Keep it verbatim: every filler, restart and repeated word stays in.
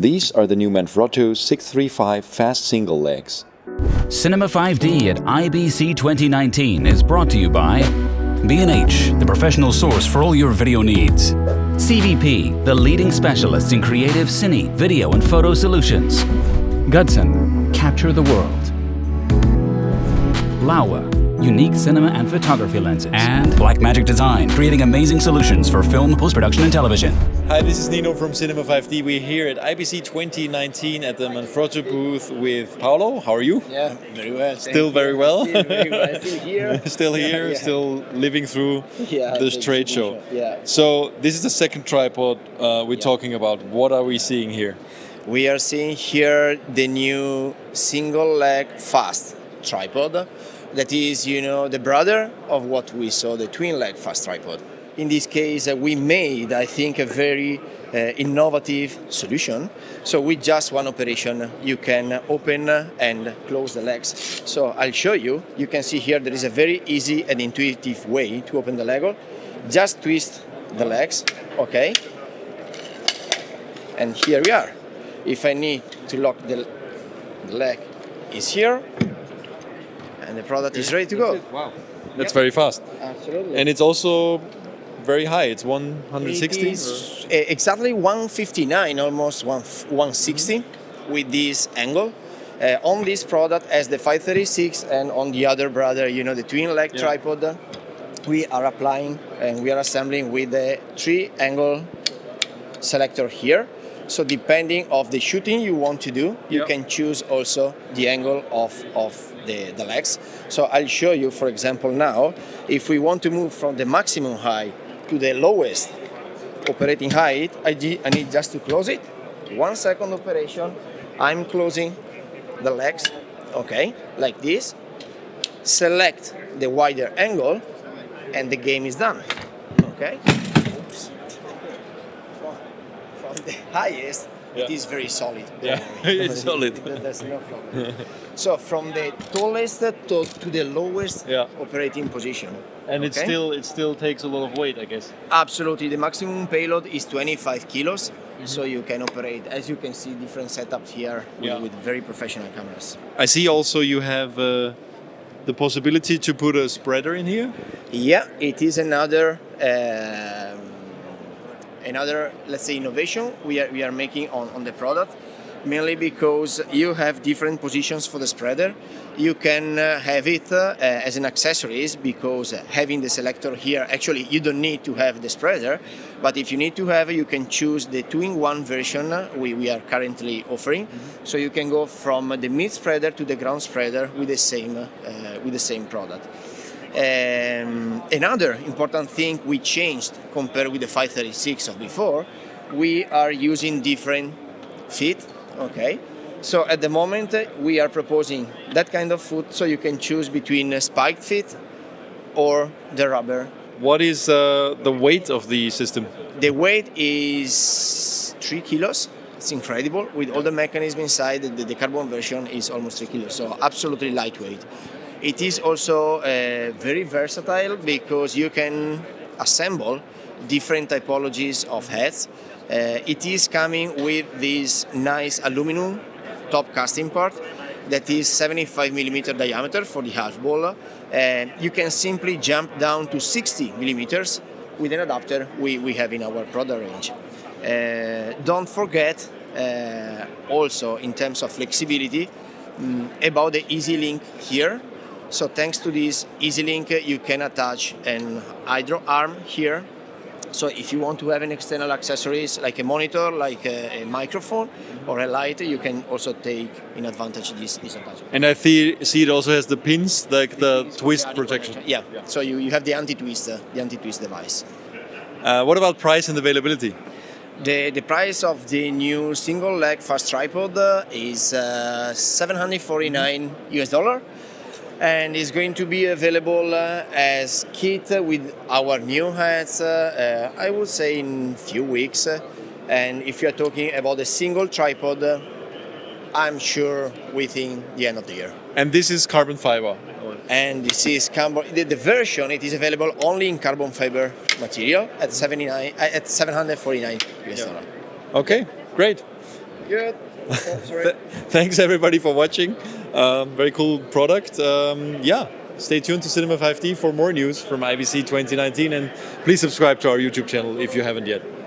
These are the new Manfrotto six three five fast single legs. Cinema five D at I B C twenty nineteen is brought to you by B and H, the professional source for all your video needs. C V P, the leading specialists in creative cine, video and photo solutions. Gudsen, capture the world. Laowa, unique cinema and photography lenses. And Blackmagic Design, creating amazing solutions for film, post-production and television. Hi, this is Nino from Cinema five D. We're here at I B C twenty nineteen at the Manfrotto booth with Paolo. How are you? Yeah, very well. Still very well? Still very well. Still here. Still here, yeah, yeah. Still living through yeah, this trade show. Yeah. So this is the second tripod uh, we're yeah. talking about. What are we seeing here? We are seeing here the new single leg fast tripod. That is, you know, the brother of what we saw, the twin leg fast tripod. In this case, uh, we made, I think, a very uh, innovative solution. So with just one operation, you can open and close the legs. So I'll show you. You can see here there is a very easy and intuitive way to open the Lego. Just twist the legs, okay? And here we are. If I need to lock the, the leg, is here. And the product is ready to go. Wow, that's very fast. Absolutely. And it's also very high. It's one hundred sixty. It is exactly one fifty-nine, almost one sixty mm-hmm. with this angle. Uh, on this product, as the five thirty-six, and on the other brother, you know, the twin leg yeah. tripod, we are applying and we are assembling with the three angle selector here. So depending of the shooting you want to do, you yep. can choose also the angle of, of the, the legs. So I'll show you, for example, now, if we want to move from the maximum height to the lowest operating height, I, I need just to close it. One second operation, I'm closing the legs, okay, like this. Select the wider angle and the game is done, okay? The highest, yeah. it is very solid. Yeah, it's solid. There's no problem. So from the tallest to, to the lowest yeah. operating position. And okay? it still it still takes a lot of weight, I guess. Absolutely. The maximum payload is twenty-five kilos. Mm-hmm. So you can operate, as you can see, different setups here yeah. with, with very professional cameras. I see also you have uh, the possibility to put a spreader in here. Yeah, it is another... Uh, Another, let's say, innovation we are, we are making on, on the product, mainly because you have different positions for the spreader. You can uh, have it uh, as an accessories, because having the selector here, actually, you don't need to have the spreader. But if you need to have, you can choose the two-in-one version we, we are currently offering. Mm-hmm. So you can go from the mid spreader to the ground spreader with the same, uh, with the same product. Um, another important thing we changed compared with the five thirty-six of before, we are using different feet, okay? So at the moment uh, we are proposing that kind of foot, so you can choose between a spiked feet or the rubber. What is uh, the weight of the system? The weight is three kilos. It's incredible. With all the mechanism inside, the, the carbon version is almost three kilos, so absolutely lightweight. It is also uh, very versatile, because you can assemble different typologies of heads. Uh, it is coming with this nice aluminum top casting part that is seventy-five millimeter diameter for the half ball. And you can simply jump down to sixty millimeters with an adapter we, we have in our product range. Uh, don't forget uh, also, in terms of flexibility, um, about the E Z-Link here. So thanks to this E Z-Link, you can attach an hydro arm here. So if you want to have an external accessories like a monitor, like a, a microphone or a light, you can also take in advantage this, this attachment. And I see, see it also has the pins, like the, the twist protection. protection. Yeah. yeah, so you, you have the anti-twist, uh, the anti-twist device. Uh, what about price and availability? The, the price of the new single leg fast tripod uh, is uh, seven hundred forty-nine mm-hmm. U S dollar. And it's going to be available uh, as kit with our new heads, uh, uh, I would say, in few weeks. And if you're talking about a single tripod, uh, I'm sure within the end of the year. And this is carbon fiber? And this is carbon, the, the version, it is available only in carbon fiber material at, seventy-nine, at seven hundred forty-nine U S dollars. Yeah. Okay, great. Good. Oh, sorry. Th thanks everybody for watching. Um, very cool product. Um, yeah, stay tuned to Cinema five D for more news from I B C twenty nineteen, and please subscribe to our YouTube channel if you haven't yet.